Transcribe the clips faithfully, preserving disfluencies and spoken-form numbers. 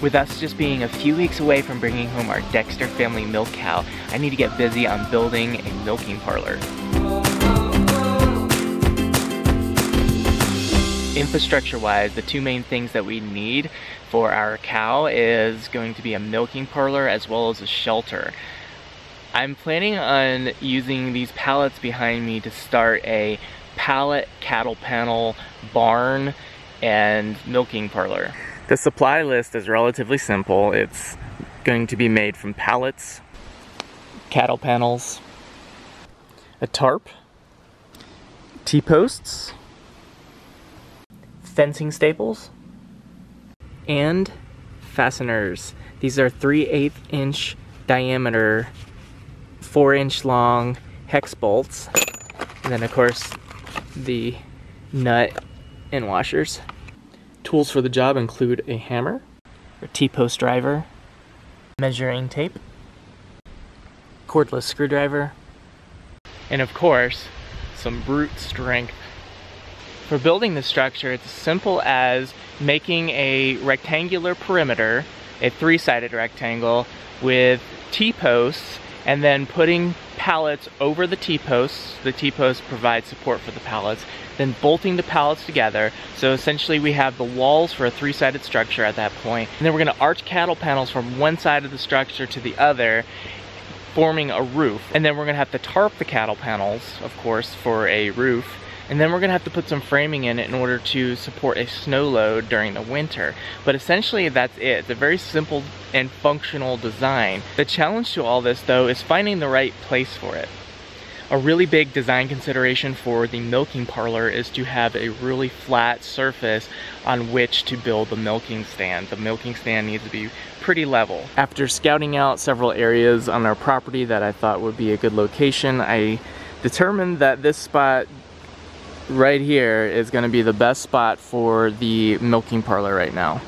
With us just being a few weeks away from bringing home our Dexter family milk cow, I need to get busy on building a milking parlor. Infrastructure-wise, the two main things that we need for our cow is going to be a milking parlor as well as a shelter. I'm planning on using these pallets behind me to start a pallet, cattle panel, barn, and milking parlor. The supply list is relatively simple. It's going to be made from pallets, cattle panels, a tarp, T-posts, fencing staples, and fasteners. These are three eighths inch diameter, four inch long hex bolts, and then of course the nut and washers. Tools for the job include a hammer, a T-post driver, measuring tape, cordless screwdriver, and of course some brute strength. For building the structure, it's as simple as making a rectangular perimeter, a three-sided rectangle, with T-posts, and then putting pallets over the T-posts. The T-posts provide support for the pallets, then bolting the pallets together. So essentially we have the walls for a three-sided structure at that point. And then we're gonna arch cattle panels from one side of the structure to the other, forming a roof. And then we're gonna have to tarp the cattle panels, of course, for a roof. And then we're gonna have to put some framing in it in order to support a snow load during the winter. But essentially that's it. It's a very simple and functional design. The challenge to all this though is finding the right place for it. A really big design consideration for the milking parlor is to have a really flat surface on which to build the milking stand. The milking stand needs to be pretty level. After scouting out several areas on our property that I thought would be a good location, I determined that this spot right here is going to be the best spot for the milking parlor right now.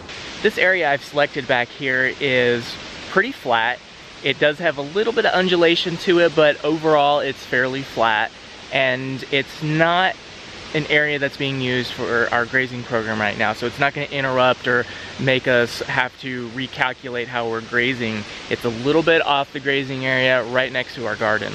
This area I've selected back here is pretty flat. It does have a little bit of undulation to it, but overall it's fairly flat, and it's not an area that's being used for our grazing program right now, so it's not going to interrupt or make us have to recalculate how we're grazing. It's a little bit off the grazing area right next to our garden.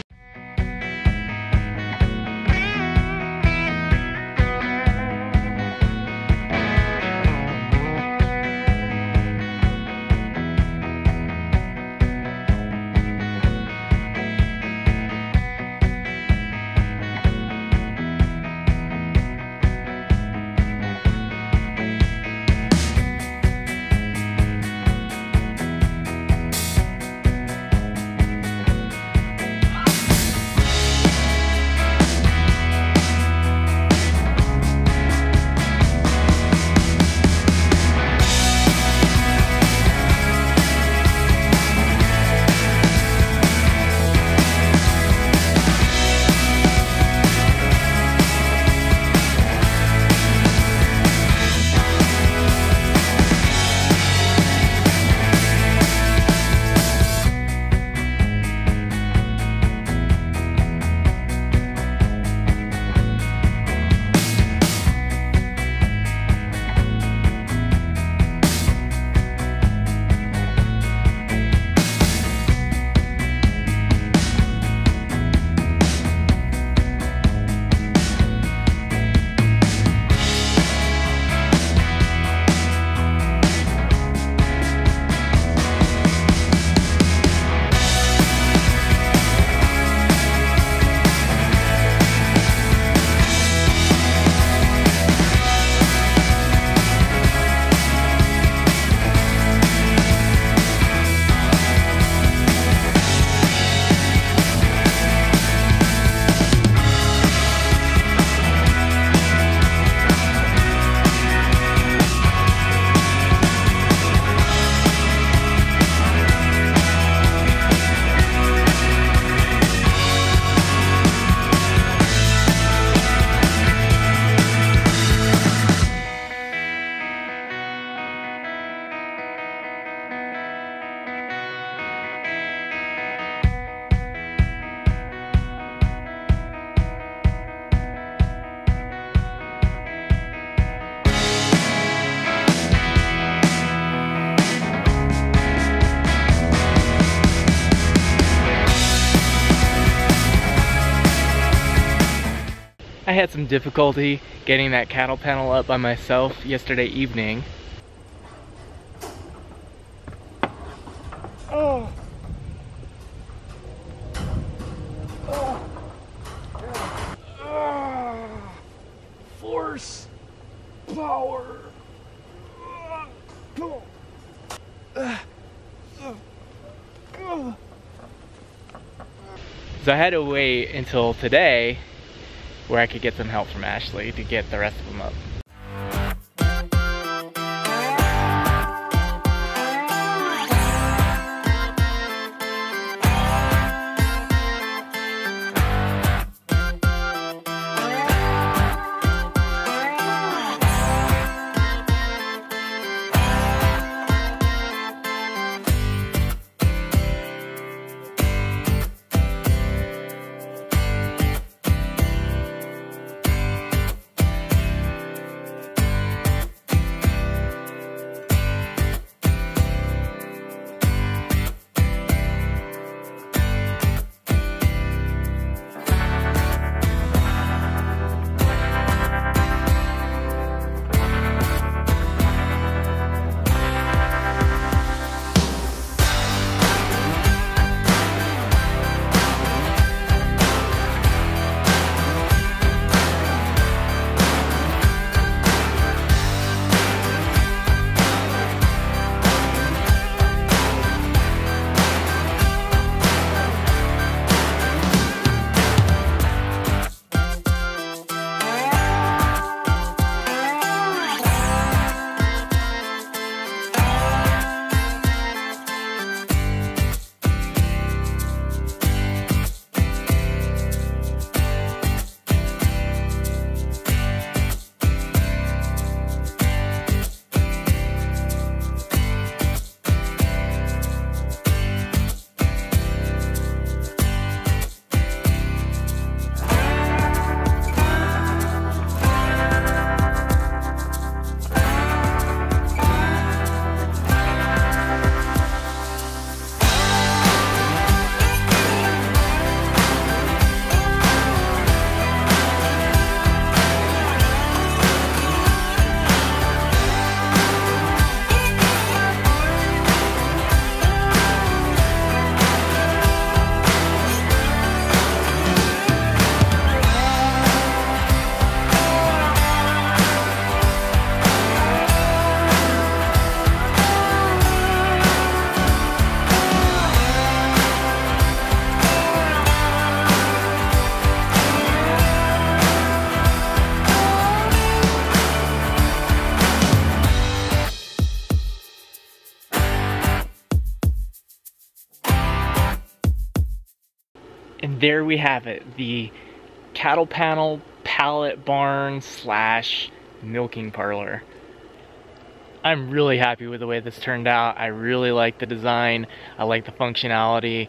had some difficulty getting that cattle panel up by myself yesterday evening. Oh. Oh. Oh. Force. Power. So I had to wait until today where I could get some help from Ashley to get the rest of them up. And there we have it, the cattle panel pallet barn slash milking parlor. I'm really happy with the way this turned out. I really like the design. I like the functionality.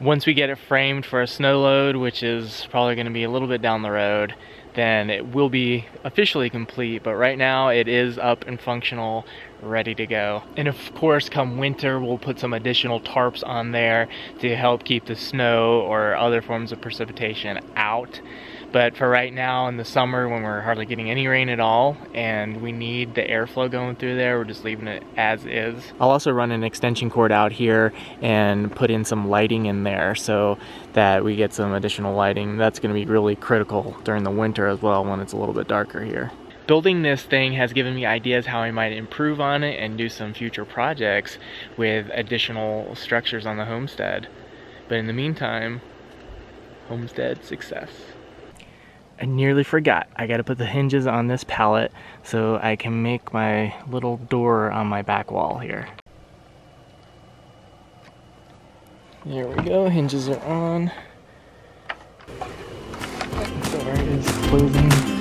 Once we get it framed for a snow load, which is probably going to be a little bit down the road, then it will be officially complete, but right now it is up and functional, ready to go. And of course, come winter, we'll put some additional tarps on there to help keep the snow or other forms of precipitation out. But for right now, in the summer, when we're hardly getting any rain at all, and we need the airflow going through there, we're just leaving it as is. I'll also run an extension cord out here and put in some lighting in there so that we get some additional lighting. That's gonna be really critical during the winter as well, when it's a little bit darker here. Building this thing has given me ideas how I might improve on it and do some future projects with additional structures on the homestead. But in the meantime, homestead success. I nearly forgot. I gotta put the hinges on this pallet so I can make my little door on my back wall here. There we go, hinges are on. Door is closing.